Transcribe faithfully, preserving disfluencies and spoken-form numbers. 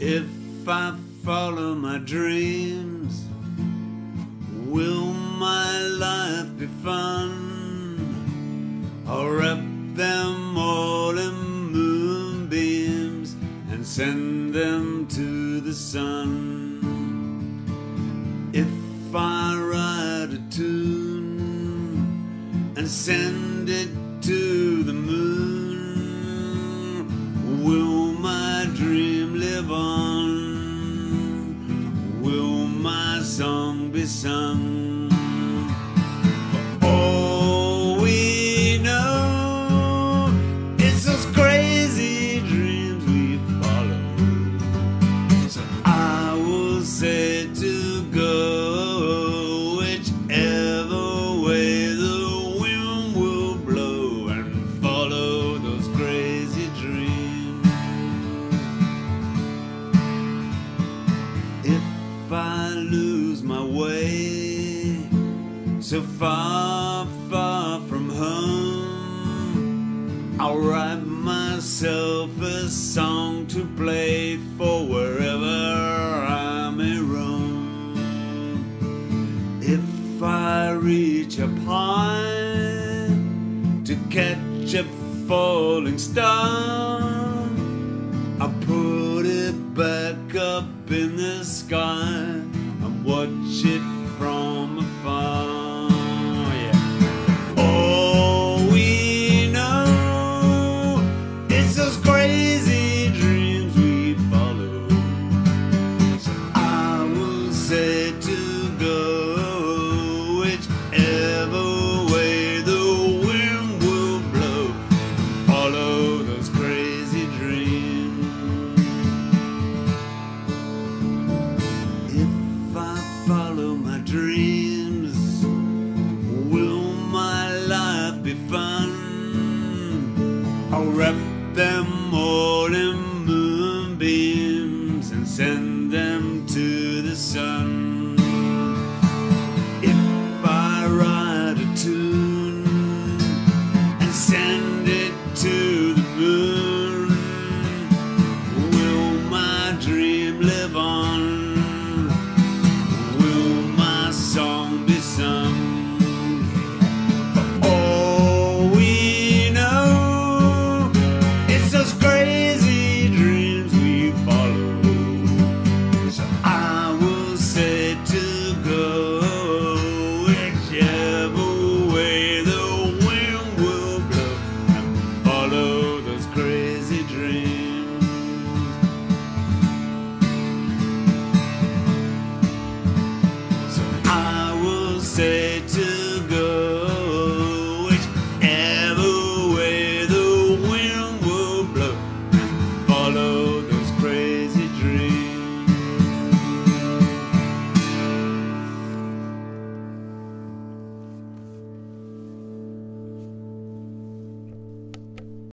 If I follow my dreams, will my life be fun? I'll wrap them all in moonbeams and send them to the sun. If I write a tune and send it to the moon, will my dream live on? Will my song be sung? For all we know, it's those crazy dreams we follow. So I will say to go whichever way the wind will blow and follow those crazy dreams. If I lose my way, so far, far from home, I'll write myself a song to play for wherever I may roam. If I reach up high to catch a falling star, I'll put it back up in the sky and watch it from afar. Yeah. All we know, it's those crazy dreams we follow. So I will say to go whichever way the wind will blow, follow those crazy dreams. Follow my dreams, will my life be fun? I'll wrap them all in moonbeams and send them to the sun.